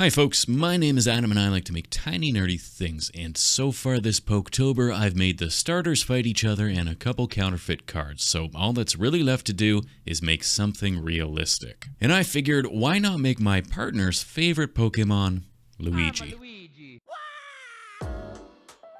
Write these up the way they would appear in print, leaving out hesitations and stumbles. Hi folks, my name is Adam and I like to make tiny nerdy things, and so far this Poketober I've made the starters fight each other and a couple counterfeit cards, so all that's really left to do is make something realistic. And I figured, why not make my partner's favorite Pokemon, Luigi.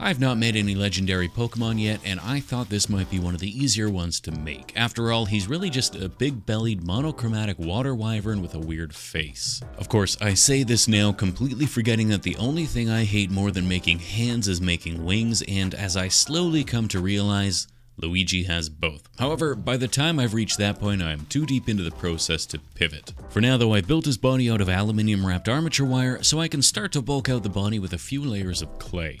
I've not made any legendary Pokemon yet, and I thought this might be one of the easier ones to make. After all, he's really just a big-bellied, monochromatic water wyvern with a weird face. Of course, I say this now completely forgetting that the only thing I hate more than making hands is making wings, and as I slowly come to realize, Luigi has both. However, by the time I've reached that point, I'm too deep into the process to pivot. For now though, I built his body out of aluminium wrapped armature wire, so I can start to bulk out the body with a few layers of clay.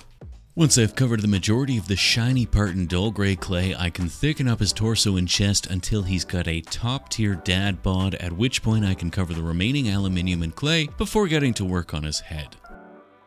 Once I've covered the majority of the shiny part in dull gray clay, I can thicken up his torso and chest until he's got a top-tier dad bod, at which point I can cover the remaining aluminium and clay before getting to work on his head.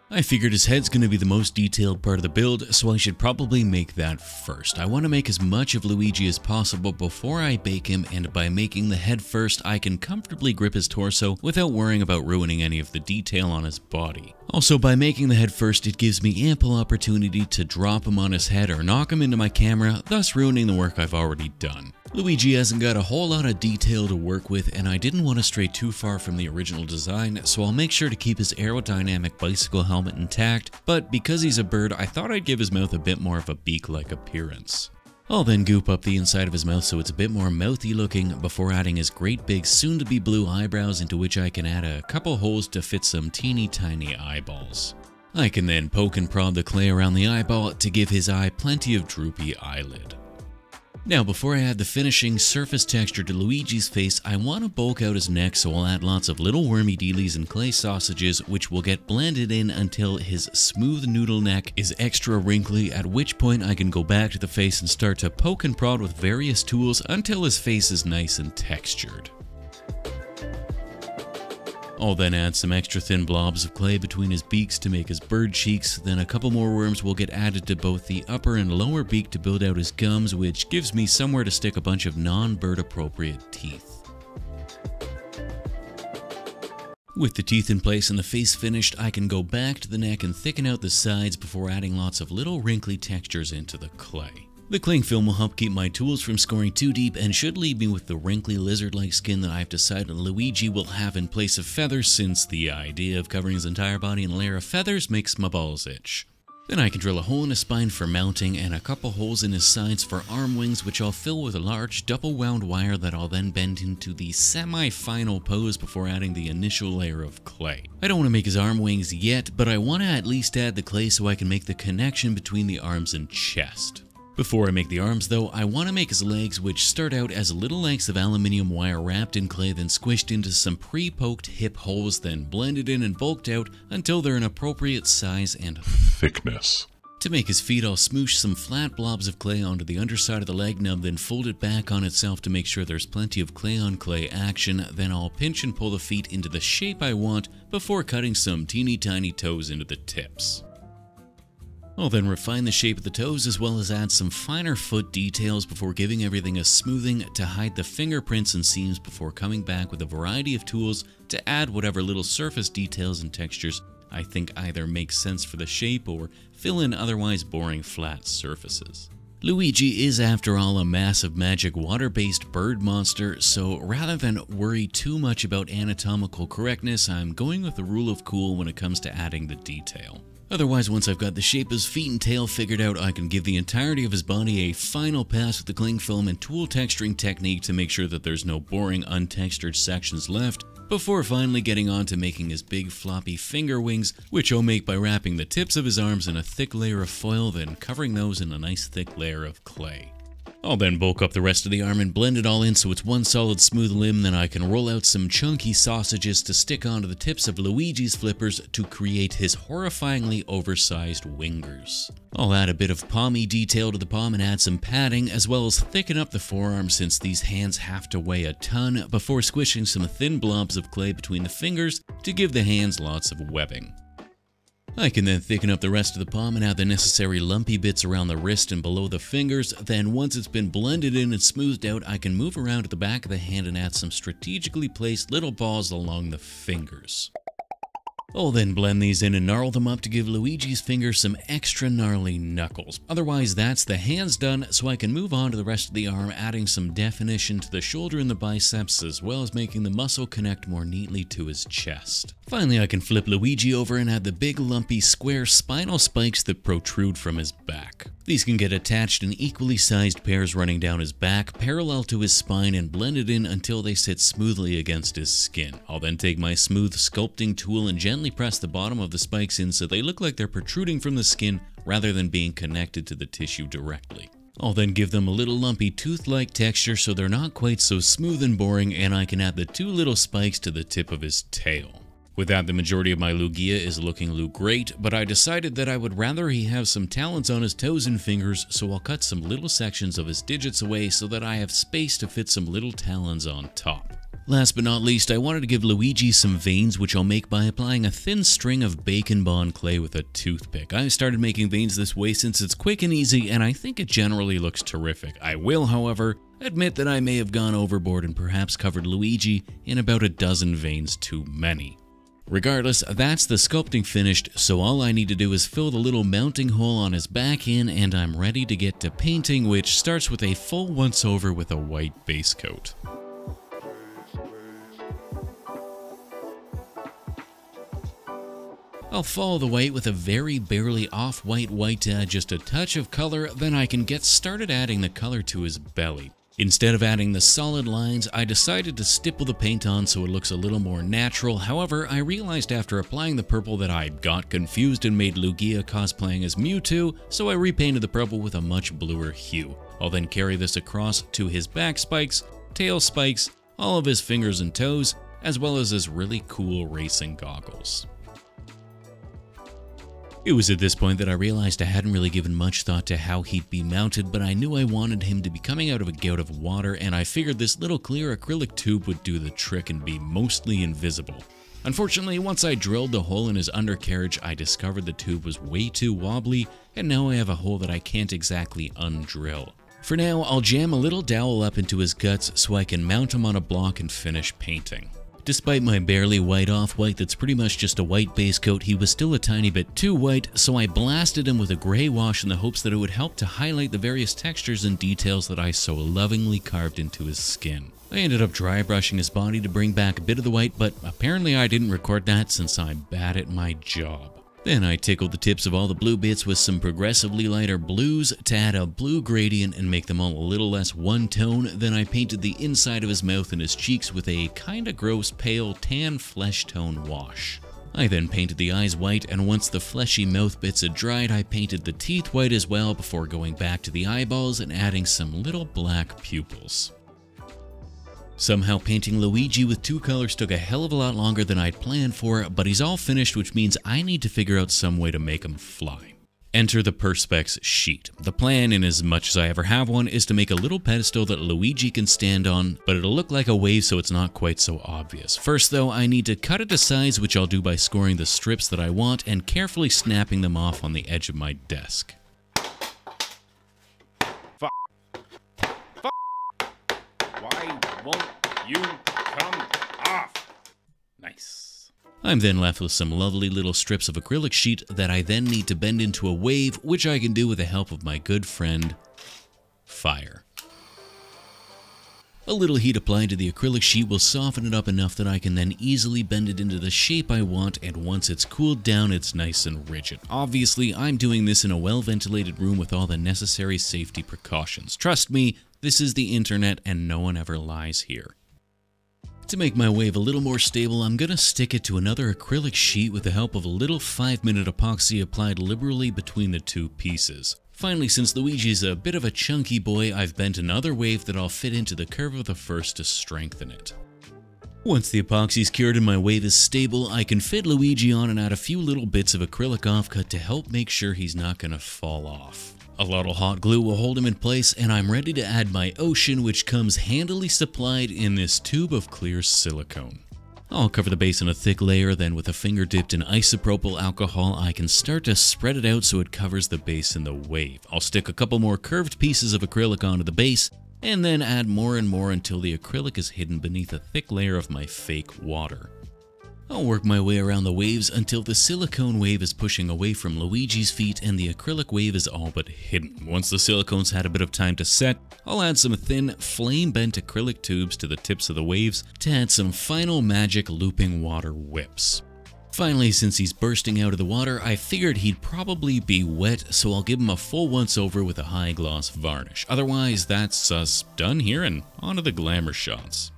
I figured his head's going to be the most detailed part of the build, so I should probably make that first. I want to make as much of Luigi as possible before I bake him, and by making the head first, I can comfortably grip his torso without worrying about ruining any of the detail on his body. Also, by making the head first, it gives me ample opportunity to drop him on his head or knock him into my camera, thus ruining the work I've already done. Luigi hasn't got a whole lot of detail to work with, and I didn't want to stray too far from the original design, so I'll make sure to keep his aerodynamic bicycle helmet intact, but because he's a bird, I thought I'd give his mouth a bit more of a beak-like appearance. I'll then goop up the inside of his mouth so it's a bit more mouthy looking before adding his great big soon-to-be blue eyebrows, into which I can add a couple holes to fit some teeny tiny eyeballs. I can then poke and prod the clay around the eyeball to give his eye plenty of droopy eyelid. Now, before I add the finishing surface texture to Luigi's face, I want to bulk out his neck, so I'll add lots of little wormy dealies and clay sausages, which will get blended in until his smooth noodle neck is extra wrinkly, at which point I can go back to the face and start to poke and prod with various tools until his face is nice and textured. I'll then add some extra thin blobs of clay between his beaks to make his bird cheeks, then a couple more worms will get added to both the upper and lower beak to build out his gums, which gives me somewhere to stick a bunch of non-bird appropriate teeth. With the teeth in place and the face finished, I can go back to the neck and thicken out the sides before adding lots of little wrinkly textures into the clay. The cling film will help keep my tools from scoring too deep and should leave me with the wrinkly lizard-like skin that I've decided Luigi will have in place of feathers, since the idea of covering his entire body in a layer of feathers makes my balls itch. Then I can drill a hole in his spine for mounting and a couple holes in his sides for arm wings, which I'll fill with a large double-wound wire that I'll then bend into the semi-final pose before adding the initial layer of clay. I don't want to make his arm wings yet, but I want to at least add the clay so I can make the connection between the arms and chest. Before I make the arms though, I want to make his legs, which start out as little lengths of aluminium wire wrapped in clay, then squished into some pre-poked hip holes, then blended in and bulked out until they're an appropriate size and thickness. To make his feet, I'll smoosh some flat blobs of clay onto the underside of the leg nub, then fold it back on itself to make sure there's plenty of clay-on-clay action, then I'll pinch and pull the feet into the shape I want before cutting some teeny tiny toes into the tips. I'll then refine the shape of the toes as well as add some finer foot details before giving everything a smoothing to hide the fingerprints and seams before coming back with a variety of tools to add whatever little surface details and textures I think either make sense for the shape or fill in otherwise boring flat surfaces. Luigi is, after all, a massive magic water-based bird monster, so rather than worry too much about anatomical correctness, I'm going with the rule of cool when it comes to adding the detail. Otherwise, once I've got the shape of his feet and tail figured out, I can give the entirety of his body a final pass with the cling film and tool texturing technique to make sure that there's no boring, untextured sections left, before finally getting on to making his big floppy finger wings, which I'll make by wrapping the tips of his arms in a thick layer of foil, then covering those in a nice thick layer of clay. I'll then bulk up the rest of the arm and blend it all in so it's one solid smooth limb, then I can roll out some chunky sausages to stick onto the tips of Luigi's flippers to create his horrifyingly oversized wingers. I'll add a bit of palmy detail to the palm and add some padding, as well as thicken up the forearm since these hands have to weigh a ton, before squishing some thin blobs of clay between the fingers to give the hands lots of webbing. I can then thicken up the rest of the palm and add the necessary lumpy bits around the wrist and below the fingers, then once it's been blended in and smoothed out, I can move around to the back of the hand and add some strategically placed little balls along the fingers. I'll then blend these in and gnarl them up to give Luigi's finger some extra gnarly knuckles. Otherwise, that's the hands done, so I can move on to the rest of the arm, adding some definition to the shoulder and the biceps, as well as making the muscle connect more neatly to his chest. Finally, I can flip Luigi over and add the big lumpy square spinal spikes that protrude from his back. These can get attached in equally sized pairs running down his back, parallel to his spine, and blended in until they sit smoothly against his skin. I'll then take my smooth sculpting tool and gently press the bottom of the spikes in so they look like they're protruding from the skin rather than being connected to the tissue directly. I'll then give them a little lumpy tooth-like texture so they're not quite so smooth and boring, and I can add the two little spikes to the tip of his tail. With that, the majority of my Lugia is looking great, but I decided that I would rather he have some talons on his toes and fingers, so I'll cut some little sections of his digits away so that I have space to fit some little talons on top. Last but not least, I wanted to give Luigi some veins, which I'll make by applying a thin string of Bacon Bond clay with a toothpick. I've started making veins this way since it's quick and easy, and I think it generally looks terrific. I will, however, admit that I may have gone overboard and perhaps covered Luigi in about a dozen veins too many. Regardless, that's the sculpting finished, so all I need to do is fill the little mounting hole on his back in, and I'm ready to get to painting, which starts with a full once-over with a white base coat. I'll follow the white with a very barely off-white white to add just a touch of color, then I can get started adding the color to his belly. Instead of adding the solid lines, I decided to stipple the paint on so it looks a little more natural. However, I realized after applying the purple that I got confused and made Lugia cosplaying as Mewtwo, so I repainted the purple with a much bluer hue. I'll then carry this across to his back spikes, tail spikes, all of his fingers and toes, as well as his really cool racing goggles. It was at this point that I realized I hadn't really given much thought to how he'd be mounted, but I knew I wanted him to be coming out of a gout of water, and I figured this little clear acrylic tube would do the trick and be mostly invisible. Unfortunately, once I drilled the hole in his undercarriage, I discovered the tube was way too wobbly, and now I have a hole that I can't exactly undrill. For now, I'll jam a little dowel up into his guts so I can mount him on a block and finish painting. Despite my barely white off-white that's pretty much just a white base coat, he was still a tiny bit too white, so I blasted him with a gray wash in the hopes that it would help to highlight the various textures and details that I so lovingly carved into his skin. I ended up dry brushing his body to bring back a bit of the white, but apparently I didn't record that since I'm bad at my job. Then I tickled the tips of all the blue bits with some progressively lighter blues to add a blue gradient and make them all a little less one-tone. Then I painted the inside of his mouth and his cheeks with a kinda gross pale tan flesh tone wash. I then painted the eyes white, and once the fleshy mouth bits had dried, I painted the teeth white as well before going back to the eyeballs and adding some little black pupils. Somehow painting Luigi with two colors took a hell of a lot longer than I'd planned for, but he's all finished, which means I need to figure out some way to make him fly. Enter the Perspex sheet. The plan, in as much as I ever have one, is to make a little pedestal that Luigi can stand on, but it'll look like a wave so it's not quite so obvious. First though, I need to cut it to size, which I'll do by scoring the strips that I want and carefully snapping them off on the edge of my desk. Why won't you come off? Nice. I'm then left with some lovely little strips of acrylic sheet that I then need to bend into a wave, which I can do with the help of my good friend, fire. A little heat applied to the acrylic sheet will soften it up enough that I can then easily bend it into the shape I want, and once it's cooled down, it's nice and rigid. Obviously, I'm doing this in a well-ventilated room with all the necessary safety precautions. Trust me, this is the internet and no one ever lies here. To make my wave a little more stable, I'm gonna stick it to another acrylic sheet with the help of a little 5-minute epoxy applied liberally between the two pieces. Finally, since Luigi's a bit of a chunky boy, I've bent another wave that I'll fit into the curve of the first to strengthen it. Once the epoxy's cured and my wave is stable, I can fit Luigi on and add a few little bits of acrylic offcut to help make sure he's not gonna fall off. A little hot glue will hold him in place, and I'm ready to add my ocean, which comes handily supplied in this tube of clear silicone. I'll cover the base in a thick layer, then with a finger dipped in isopropyl alcohol, I can start to spread it out so it covers the base in the wave. I'll stick a couple more curved pieces of acrylic onto the base, and then add more and more until the acrylic is hidden beneath a thick layer of my fake water. I'll work my way around the waves until the silicone wave is pushing away from Luigi's feet and the acrylic wave is all but hidden. Once the silicone's had a bit of time to set, I'll add some thin, flame-bent acrylic tubes to the tips of the waves to add some final magic looping water whips. Finally, since he's bursting out of the water, I figured he'd probably be wet, so I'll give him a full once-over with a high-gloss varnish. Otherwise, that's us done here, and on to the glamour shots.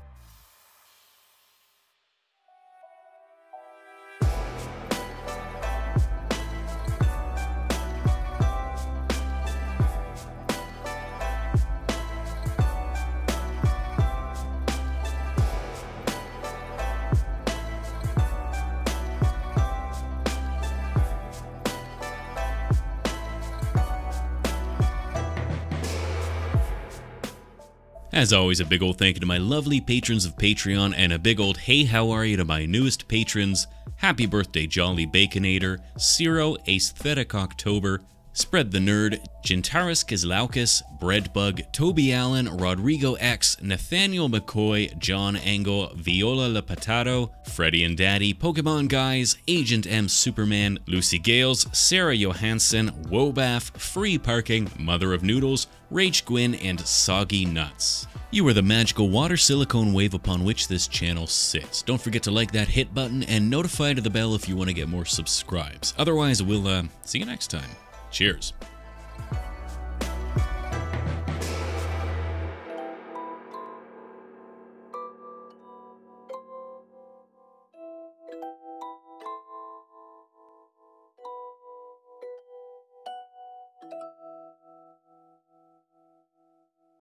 As always, a big old thank you to my lovely patrons of Patreon, and a big old hey how are you to my newest patrons, Happy Birthday Jolly Baconator, Ciro, Aesthetic October, Spread the Nerd, Gintaris Kislaukis, Breadbug, Toby Allen, Rodrigo X, Nathaniel McCoy, John Angle, Viola Lepatato, Freddy and Daddy, Pokemon Guys, Agent M Superman, Lucy Gales, Sarah Johansson, Wobaff, Free Parking, Mother of Noodles, Rage Gwyn, and Soggy Nuts. You are the magical water silicone wave upon which this channel sits. Don't forget to like that hit button and notify to the bell if you want to get more subscribes. Otherwise, we'll see you next time. Cheers.